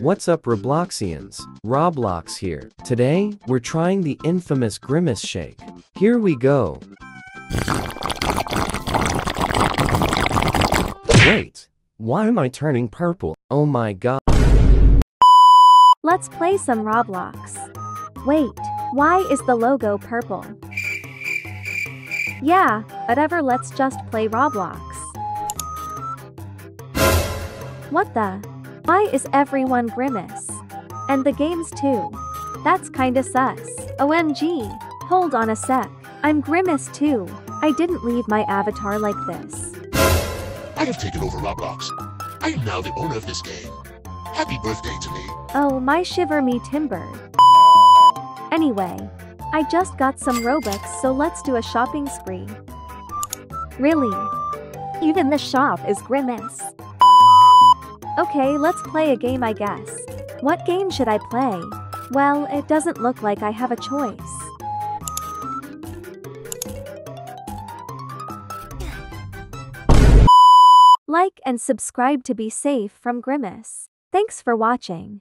What's up, Robloxians? Roblox here. Today, we're trying the infamous Grimace Shake. Here we go. Wait, why am I turning purple? Oh my god. Let's play some Roblox. Wait, why is the logo purple? Yeah, whatever, let's just play Roblox. What the? Why is everyone Grimace? And the games too. That's kinda sus. OMG. Hold on a sec. I'm Grimace too. I didn't leave my avatar like this. I have taken over Roblox. I am now the owner of this game. Happy birthday to me. Oh my shiver me timber. Anyway, I just got some Robux, so let's do a shopping spree. Really? Even the shop is Grimace. Okay, let's play a game, I guess. What game should I play? Well, it doesn't look like I have a choice. Like and subscribe to be safe from Grimace. Thanks for watching.